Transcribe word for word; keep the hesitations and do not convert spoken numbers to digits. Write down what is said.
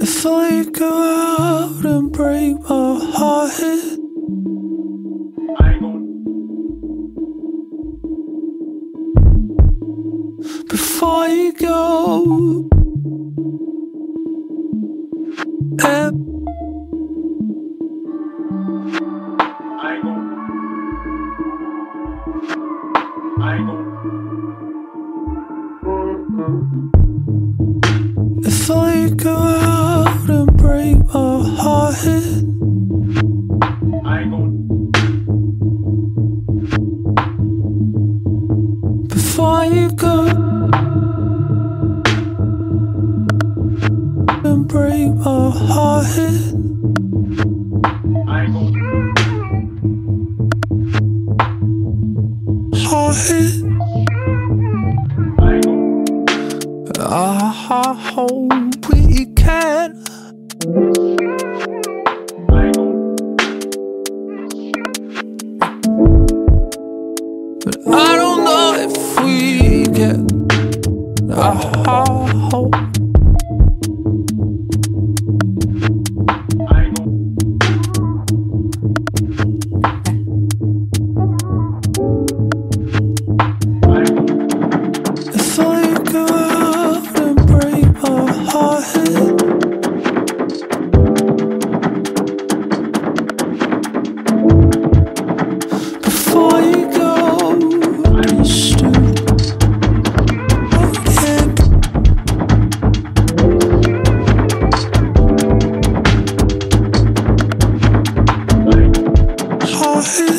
Before you go out and break my heart, before you go and before you go out and break my heart, before you go and break my heart. I hope we can. But I don't know if we can. I hope. If I go out and break my heart, before you go, I still can't. Heart.